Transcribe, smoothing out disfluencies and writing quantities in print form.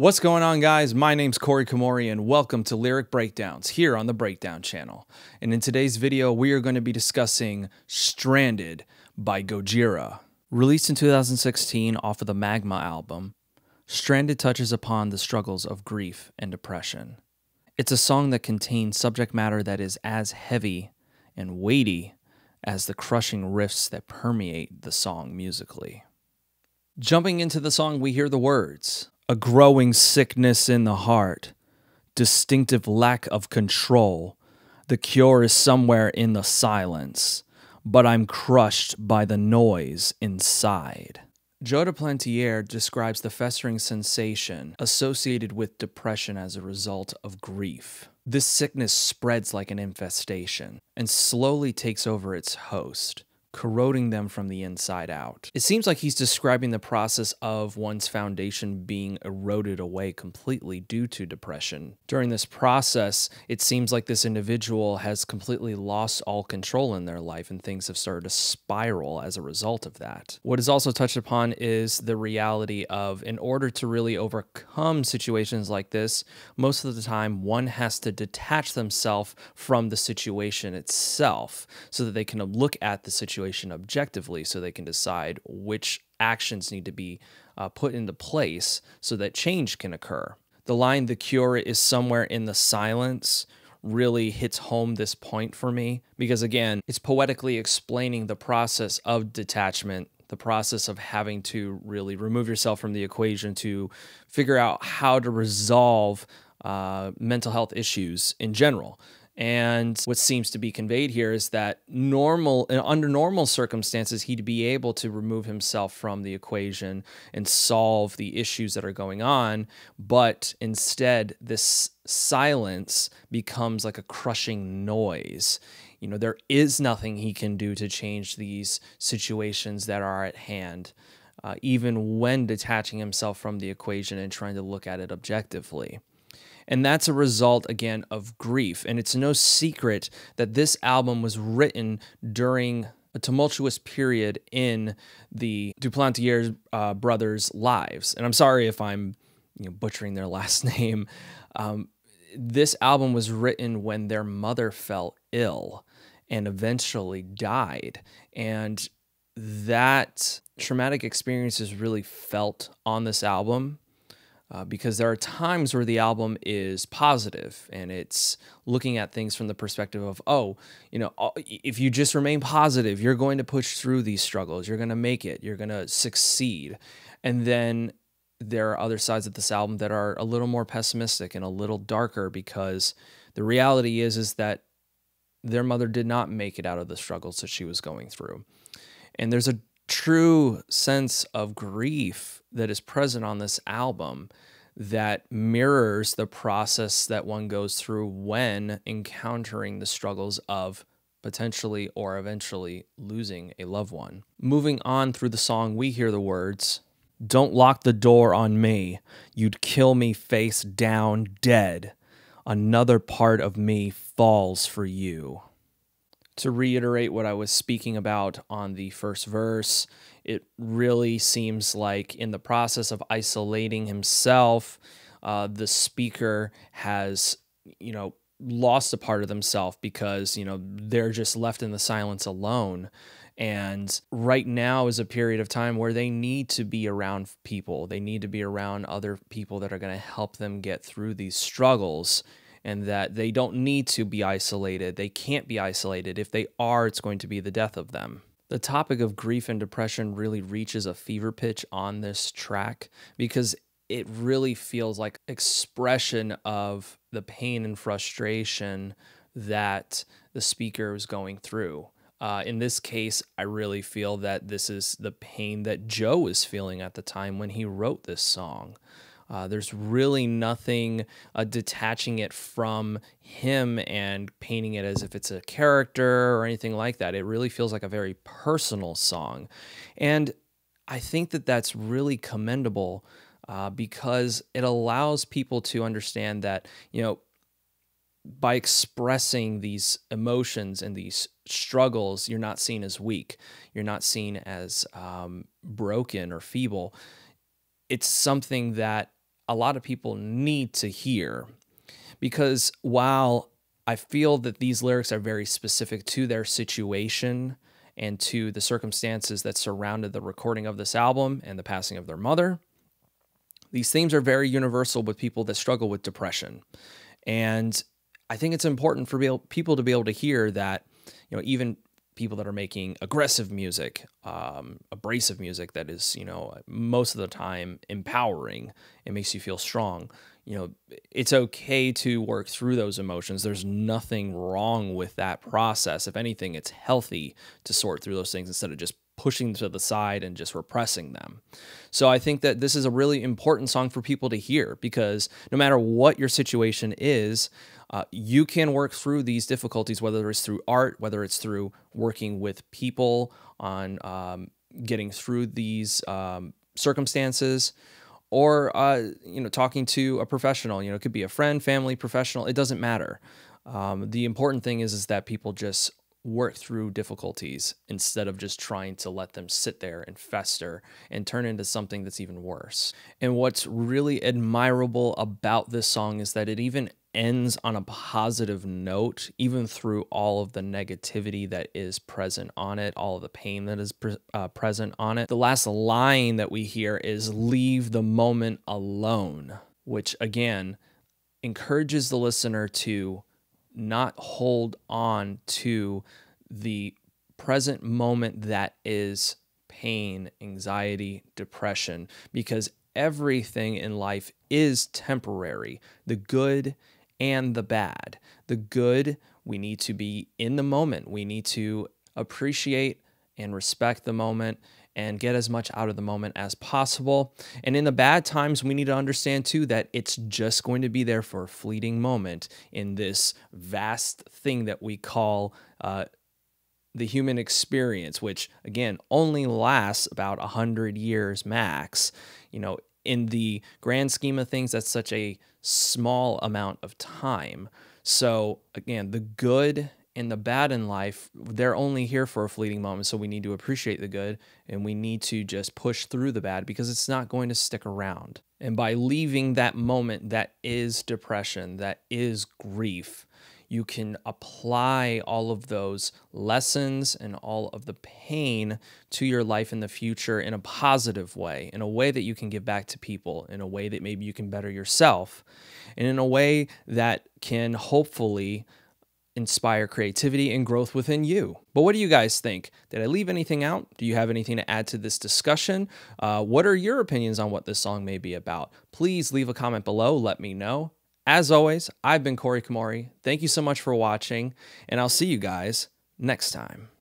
What's going on, guys? My name's Corey Komori, and welcome to Lyric Breakdowns here on The Breakdown Channel. And in today's video, we are going to be discussing Stranded by Gojira. Released in 2016 off of the Magma album, Stranded touches upon the struggles of grief and depression. It's a song that contains subject matter that is as heavy and weighty as the crushing riffs that permeate the song musically. Jumping into the song, we hear the words: a growing sickness in the heart, distinctive lack of control. The cure is somewhere in the silence, but I'm crushed by the noise inside. Joe de Plantier describes the festering sensation associated with depression as a result of grief. This sickness spreads like an infestation and slowly takes over its host, corroding them from the inside out. It seems like he's describing the process of one's foundation being eroded away completely due to depression. During this process, it seems like this individual has completely lost all control in their life, and things have started to spiral as a result of that. What is also touched upon is the reality of, in order to really overcome situations like this, most of the time one has to detach themselves from the situation itself so that they can look at the situation objectively, so they can decide which actions need to be put into place so that change can occur. The line, "the cure is somewhere in the silence," really hits home this point for me, because again, it's poetically explaining the process of detachment, the process of having to really remove yourself from the equation to figure out how to resolve mental health issues in general. And what seems to be conveyed here is that under normal circumstances, he'd be able to remove himself from the equation and solve the issues that are going on. But instead, this silence becomes like a crushing noise. You know, there is nothing he can do to change these situations that are at hand, even when detaching himself from the equation and trying to look at it objectively. And that's a result, again, of grief. And it's no secret that this album was written during a tumultuous period in the Duplantier brothers' lives. And I'm sorry if I'm butchering their last name. This album was written when their mother fell ill and eventually died. And that traumatic experience is really felt on this album. Because there are times where the album is positive and it's looking at things from the perspective of, oh, if you just remain positive, you're going to push through these struggles, you're going to make it, you're going to succeed. And then there are other sides of this album that are a little more pessimistic and a little darker, because the reality is that their mother did not make it out of the struggles that she was going through. And there's a true sense of grief that is present on this album that mirrors the process that one goes through when encountering the struggles of potentially or eventually losing a loved one. Moving on through the song, we hear the words, "Don't lock the door on me. You'd kill me face down dead. Another part of me falls for you." To reiterate what I was speaking about on the first verse, it really seems like in the process of isolating himself, the speaker has, lost a part of themselves, because, they're just left in the silence alone. And right now is a period of time where they need to be around people. They need to be around other people that are going to help them get through these struggles, and that they don't need to be isolated. They can't be isolated. If they are, it's going to be the death of them. The topic of grief and depression really reaches a fever pitch on this track, because it really feels like expression of the pain and frustration that the speaker is going through. In this case, I really feel that this is the pain that Joe was feeling at the time when he wrote this song. There's really nothing detaching it from him and painting it as if it's a character or anything like that. It really feels like a very personal song. And I think that that's really commendable because it allows people to understand that, by expressing these emotions and these struggles, you're not seen as weak. You're not seen as broken or feeble. It's something that a lot of people need to hear, because while I feel that these lyrics are very specific to their situation and to the circumstances that surrounded the recording of this album and the passing of their mother, these themes are very universal with people that struggle with depression. And I think it's important for people to be able to hear that, you know, even people that are making aggressive music, abrasive music that is, you know, most of the time empowering, it makes you feel strong. You know, it's okay to work through those emotions. There's nothing wrong with that process. If anything, it's healthy to sort through those things instead of just pushing them to the side and just repressing them. So I think that this is a really important song for people to hear, because no matter what your situation is, you can work through these difficulties, whether it's through art, whether it's through working with people on getting through these circumstances, or you know, talking to a professional. You know, it could be a friend, family, professional. It doesn't matter. The important thing is that people just work through difficulties instead of just trying to let them sit there and fester and turn into something that's even worse. And what's really admirable about this song is that it even ends on a positive note, even through all of the negativity that is present on it, all of the pain that is present on it. The last line that we hear is "Leave the moment alone," which again encourages the listener to not hold on to the present moment that is pain, anxiety, depression, because everything in life is temporary, the good and the bad. The good, we need to be in the moment. We need to appreciate and respect the moment and get as much out of the moment as possible. And in the bad times, we need to understand too that it's just going to be there for a fleeting moment in this vast thing that we call the human experience, which again only lasts about 100 years max. You know, in the grand scheme of things, that's such a small amount of time. So again, the good and the bad in life, they're only here for a fleeting moment. So we need to appreciate the good, and we need to just push through the bad, because it's not going to stick around. And by leaving that moment that is depression, that is grief, you can apply all of those lessons and all of the pain to your life in the future in a positive way, in a way that you can give back to people, in a way that maybe you can better yourself, and in a way that can hopefully inspire creativity and growth within you. But what do you guys think? Did I leave anything out? Do you have anything to add to this discussion? What are your opinions on what this song may be about? Please leave a comment below. Let me know. As always, I've been Corey Komori. Thank you so much for watching, and I'll see you guys next time.